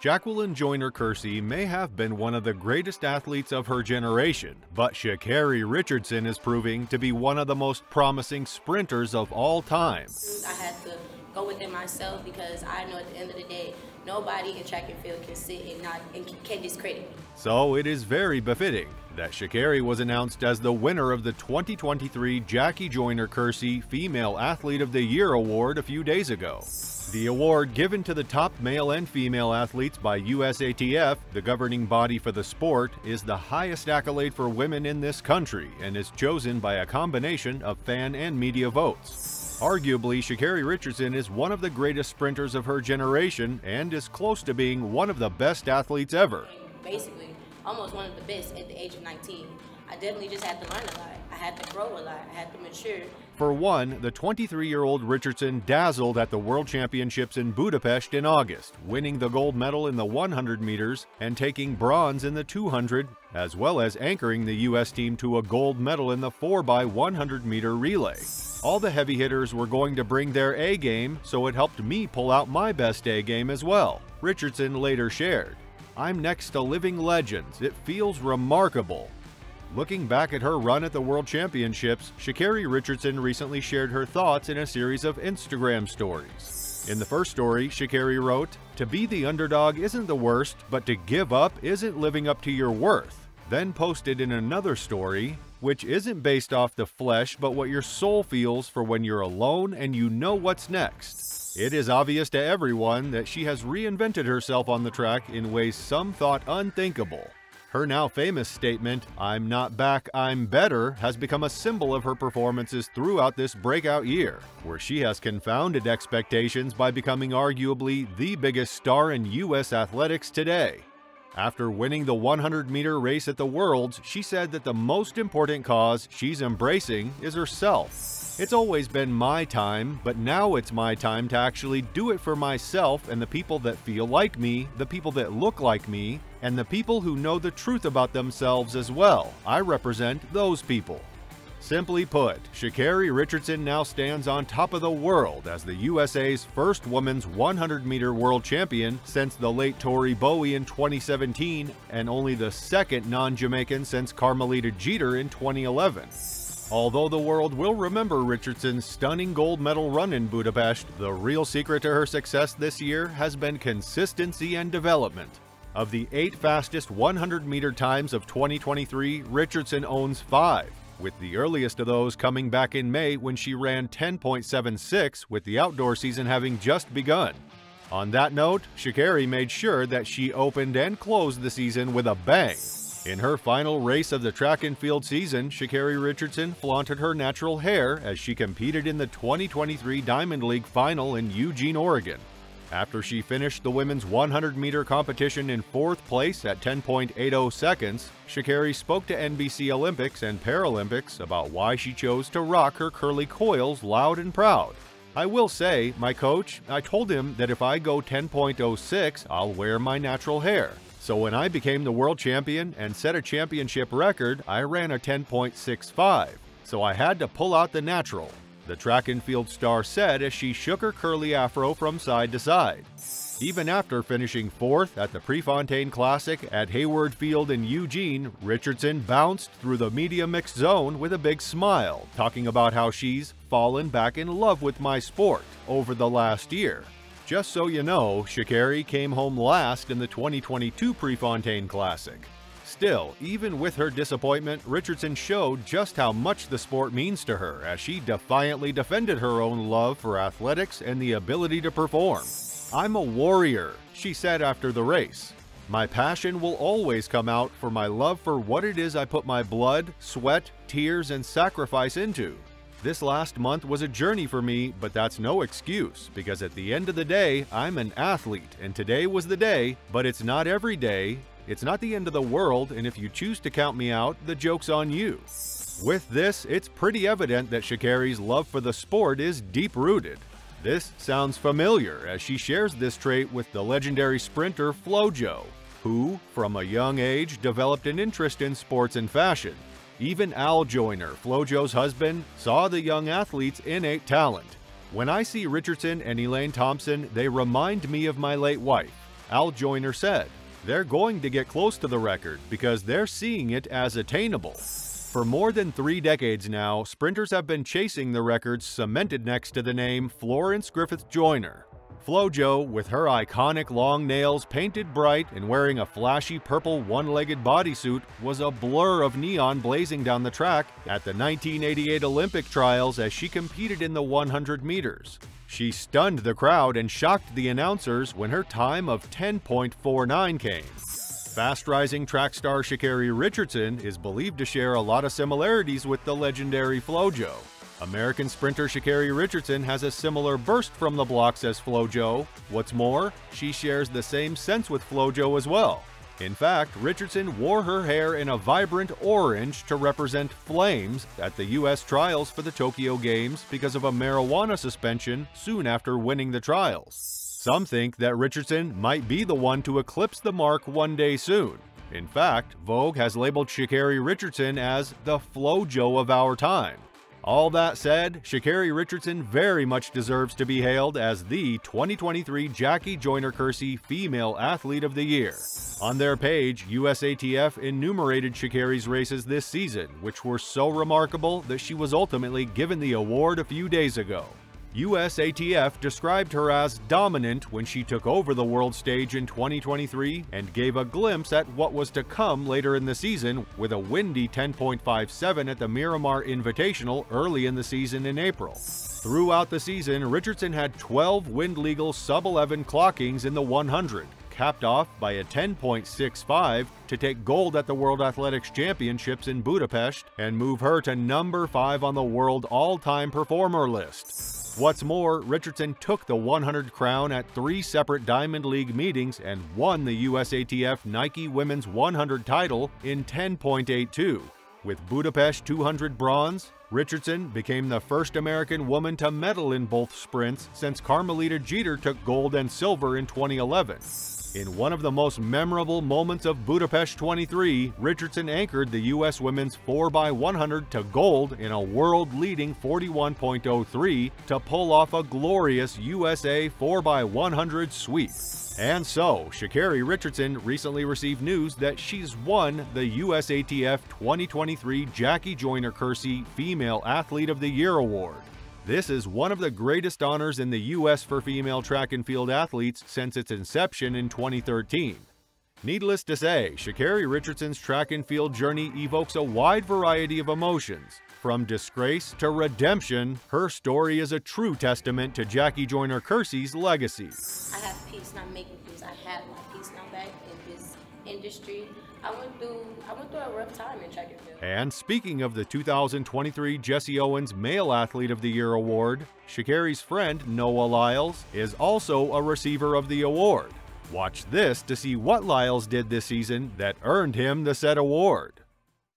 Jacqueline Joyner-Kersee may have been one of the greatest athletes of her generation, but Sha'Carri Richardson is proving to be one of the most promising sprinters of all time. I had to go within myself because I know at the end of the day, nobody in track and field can sit and can discredit me. So it is very befitting that Sha'Carri was announced as the winner of the 2023 Jackie Joyner-Kersee Female Athlete of the Year Award a few days ago. The award, given to the top male and female athletes by USATF, the governing body for the sport, is the highest accolade for women in this country and is chosen by a combination of fan and media votes. Arguably, Sha'Carri Richardson is one of the greatest sprinters of her generation and is close to being one of the best athletes ever. Basically, almost one of the best at the age of 19. I definitely just had to learn a lot. I had to grow a lot. I had to mature. For one, the 23-year-old Richardson dazzled at the World Championships in Budapest in August, winning the gold medal in the 100 meters and taking bronze in the 200, as well as anchoring the U.S. team to a gold medal in the 4x100-meter relay. All the heavy hitters were going to bring their A game, so it helped me pull out my best A game as well, Richardson later shared. "I'm next to living legends. It feels remarkable." Looking back at her run at the World Championships, Sha'Carri Richardson recently shared her thoughts in a series of Instagram stories. In the first story, Sha'Carri wrote, "To be the underdog isn't the worst, but to give up isn't living up to your worth." Then posted in another story, "Which isn't based off the flesh, but what your soul feels for when you're alone and you know what's next." It is obvious to everyone that she has reinvented herself on the track in ways some thought unthinkable. Her now famous statement, "I'm not back, I'm better," has become a symbol of her performances throughout this breakout year, where she has confounded expectations by becoming arguably the biggest star in U.S. athletics today. After winning the 100-meter race at the Worlds, she said that the most important cause she's embracing is herself. "It's always been my time, but now it's my time to actually do it for myself and the people that feel like me, the people that look like me, and the people who know the truth about themselves as well. I represent those people." Simply put, Sha'Carri Richardson now stands on top of the world as the USA's first woman's 100-meter world champion since the late Tori Bowie in 2017 and only the second non-Jamaican since Carmelita Jeter in 2011. Although the world will remember Richardson's stunning gold medal run in Budapest, the real secret to her success this year has been consistency and development. Of the 8 fastest 100-meter times of 2023, Richardson owns 5. With the earliest of those coming back in May when she ran 10.76, with the outdoor season having just begun. On that note, Sha'Carri made sure that she opened and closed the season with a bang. In her final race of the track and field season, Sha'Carri Richardson flaunted her natural hair as she competed in the 2023 Diamond League final in Eugene, Oregon. After she finished the women's 100-meter competition in 4th place at 10.80 seconds, Sha'Carri spoke to NBC Olympics and Paralympics about why she chose to rock her curly coils loud and proud. "I will say, my coach, I told him that if I go 10.06, I'll wear my natural hair. So when I became the world champion and set a championship record, I ran a 10.65. So I had to pull out the natural," the track and field star said as she shook her curly afro from side to side. Even after finishing 4th at the Prefontaine Classic at Hayward Field in Eugene, Richardson bounced through the media mixed zone with a big smile, talking about how she's fallen back in love with my sport over the last year. Just so you know, Sha'Carri came home last in the 2022 Prefontaine Classic. Still, even with her disappointment, Richardson showed just how much the sport means to her as she defiantly defended her own love for athletics and the ability to perform. "I'm a warrior," she said after the race. "My passion will always come out for my love for what it is I put my blood, sweat, tears, and sacrifice into. This last month was a journey for me, but that's no excuse, because at the end of the day, I'm an athlete, and today was the day, but it's not every day. It's not the end of the world, and if you choose to count me out, the joke's on you." With this, it's pretty evident that Sha'Carri's love for the sport is deep-rooted. This sounds familiar as she shares this trait with the legendary sprinter Flojo, who, from a young age, developed an interest in sports and fashion. Even Al Joyner, Flojo's husband, saw the young athlete's innate talent. "When I see Richardson and Elaine Thompson, they remind me of my late wife. Al Joyner said, "They're going to get close to the record because they're seeing it as attainable. For more than 3 decades now, sprinters have been chasing the records cemented next to the name Florence Griffith Joyner. Flojo, with her iconic long nails painted bright and wearing a flashy purple one-legged bodysuit, was a blur of neon blazing down the track at the 1988 Olympic trials as she competed in the 100 meters. She stunned the crowd and shocked the announcers when her time of 10.49 came. Fast-rising track star Sha'Carri Richardson is believed to share a lot of similarities with the legendary Flojo. American sprinter Sha'Carri Richardson has a similar burst from the block, says Flojo. What's more, she shares the same sense with Flojo as well. In fact, Richardson wore her hair in a vibrant orange to represent flames at the U.S. trials for the Tokyo Games because of a marijuana suspension soon after winning the trials. Some think that Richardson might be the one to eclipse the mark one day soon. In fact, Vogue has labeled Sha'Carri Richardson as the Flojo of our time. All that said, Sha'Carri Richardson very much deserves to be hailed as the 2023 Jackie Joyner-Kersee Female Athlete of the Year. On their page, USATF enumerated Sha'Carri's races this season, which were so remarkable that she was ultimately given the award a few days ago. USATF described her as dominant when she took over the world stage in 2023 and gave a glimpse at what was to come later in the season with a windy 10.57 at the Miramar Invitational early in the season in April. Throughout the season, Richardson had 12 wind-legal sub-11 clockings in the 100, capped off by a 10.65 to take gold at the World Athletics Championships in Budapest and move her to number 5 on the world all-time performer list. What's more, Richardson took the 100 crown at 3 separate Diamond League meetings and won the USATF Nike Women's 100 title in 10.82. With Budapest 200 bronze, Richardson became the first American woman to medal in both sprints since Carmelita Jeter took gold and silver in 2011. In one of the most memorable moments of Budapest 23, Richardson anchored the U.S. women's 4x100 to gold in a world-leading 41.03 to pull off a glorious USA 4x100 sweep. And so, Sha'Carri Richardson recently received news that she's won the USATF 2023 Jackie Joyner-Kersee Female Athlete of the Year Award. This is one of the greatest honors in the U.S. for female track and field athletes since its inception in 2013. Needless to say, Sha'Carri Richardson's track and field journey evokes a wide variety of emotions. From disgrace to redemption, her story is a true testament to Jackie Joyner-Kersee's legacy. I have peace and I'm making peace. I have my peace now back in this industry. I went through a rough time in track and field. And speaking of the 2023 Jesse Owens Male Athlete of the Year Award, Sha'Carri's friend Noah Lyles is also a receiver of the award. Watch this to see what Lyles did this season that earned him the said award.